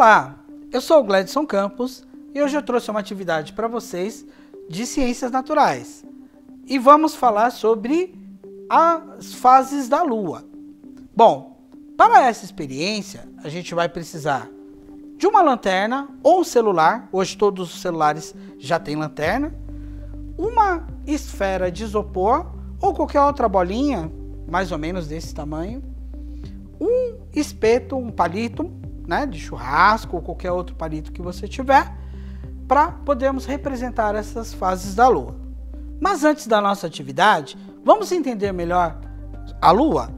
Olá, eu sou o Gladson Campos e hoje eu trouxe uma atividade para vocês de ciências naturais. E vamos falar sobre as fases da Lua. Bom, para essa experiência a gente vai precisar de uma lanterna ou um celular, hoje todos os celulares já têm lanterna, uma esfera de isopor ou qualquer outra bolinha, mais ou menos desse tamanho, um espeto, um palito, né, de churrasco ou qualquer outro palito que você tiver, para podermos representar essas fases da Lua. Mas antes da nossa atividade, vamos entender melhor a Lua?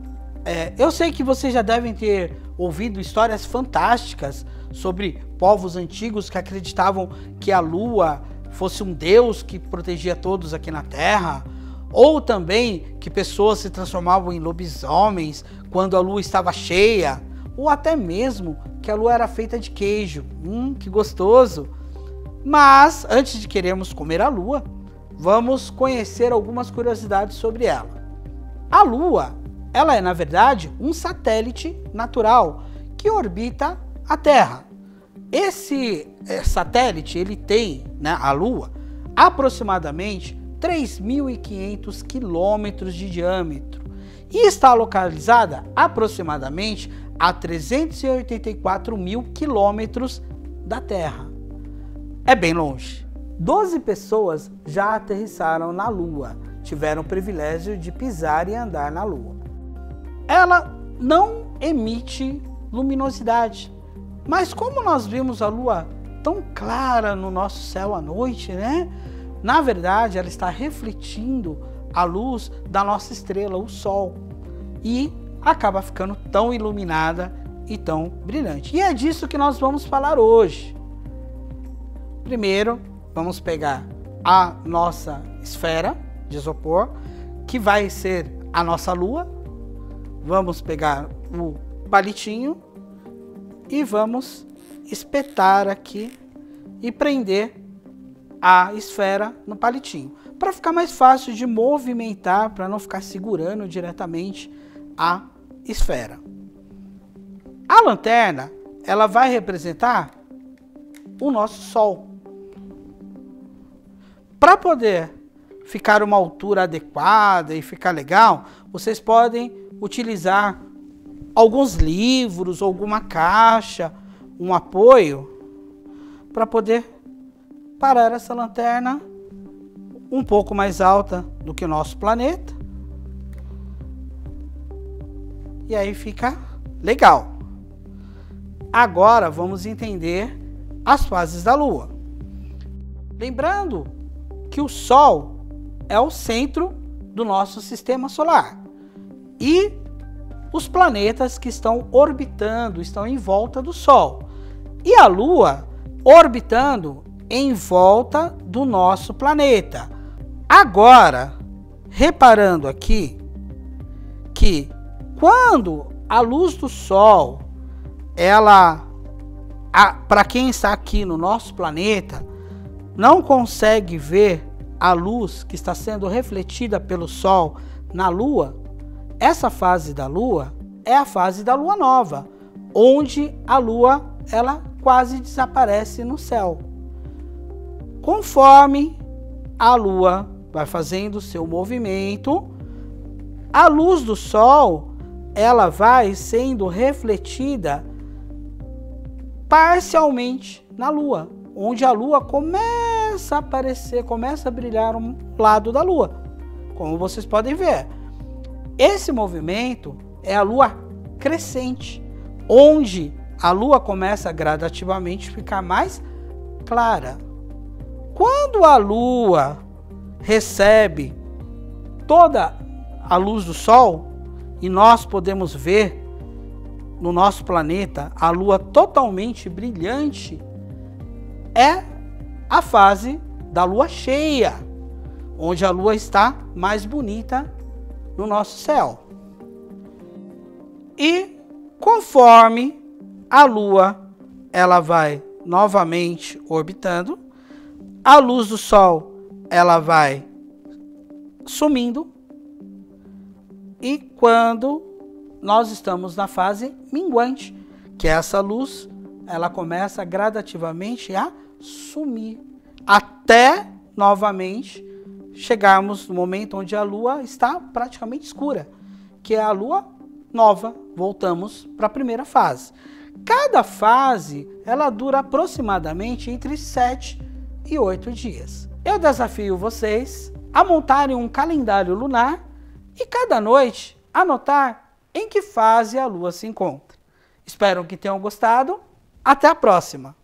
Eu sei que vocês já devem ter ouvido histórias fantásticas sobre povos antigos que acreditavam que a Lua fosse um deus que protegia todos aqui na Terra, ou também que pessoas se transformavam em lobisomens quando a Lua estava cheia, ou até mesmo que a Lua era feita de queijo. Que gostoso! Mas, antes de querermos comer a Lua, vamos conhecer algumas curiosidades sobre ela. A Lua, ela é, na verdade, um satélite natural que orbita a Terra. Esse satélite, ele tem, né, a Lua, aproximadamente 3.500 quilômetros de diâmetro e está localizada aproximadamente a 384 mil quilômetros da Terra. É bem longe. 12 pessoas já aterrissaram na Lua, tiveram o privilégio de pisar e andar na Lua. Ela não emite luminosidade, mas como nós vimos a Lua tão clara no nosso céu à noite, né? Na verdade, ela está refletindo a luz da nossa estrela, o Sol, e acaba ficando tão iluminada e tão brilhante. E é disso que nós vamos falar hoje. Primeiro, vamos pegar a nossa esfera de isopor, que vai ser a nossa Lua. Vamos pegar o palitinho e vamos espetar aqui e prender a esfera no palitinho, para ficar mais fácil de movimentar, para não ficar segurando diretamente a esfera. A lanterna, ela vai representar o nosso Sol. Para poder ficar uma altura adequada e ficar legal, vocês podem utilizar alguns livros, alguma caixa, um apoio, para poder parar essa lanterna um pouco mais alta do que o nosso planeta. E aí fica legal. Agora vamos entender as fases da Lua. Lembrando que o Sol é o centro do nosso sistema solar. E os planetas que estão orbitando estão em volta do Sol. E a Lua orbitando em volta do nosso planeta. Agora, reparando aqui que quando a luz do Sol, ela, para quem está aqui no nosso planeta, não consegue ver a luz que está sendo refletida pelo Sol na Lua, essa fase da Lua é a fase da Lua nova, onde a Lua, ela quase desaparece no céu. Conforme a Lua vai fazendo seu movimento, a luz do Sol, ela vai sendo refletida parcialmente na Lua, onde a Lua começa a aparecer, começa a brilhar um lado da Lua, como vocês podem ver. Esse movimento é a Lua crescente, onde a Lua começa gradativamente a ficar mais clara. Quando a Lua recebe toda a luz do Sol, e nós podemos ver no nosso planeta a Lua totalmente brilhante, é a fase da Lua cheia, onde a Lua está mais bonita no nosso céu. E conforme a Lua, ela vai novamente orbitando, a luz do Sol, ela vai sumindo, e quando nós estamos na fase minguante, que é essa luz, ela começa gradativamente a sumir, até novamente chegarmos no momento onde a lua está praticamente escura, que é a lua nova. Voltamos para a primeira fase. Cada fase ela dura aproximadamente entre 7 e 8 dias. Eu desafio vocês a montarem um calendário lunar e cada noite anotar em que fase a lua se encontra. Espero que tenham gostado. Até a próxima!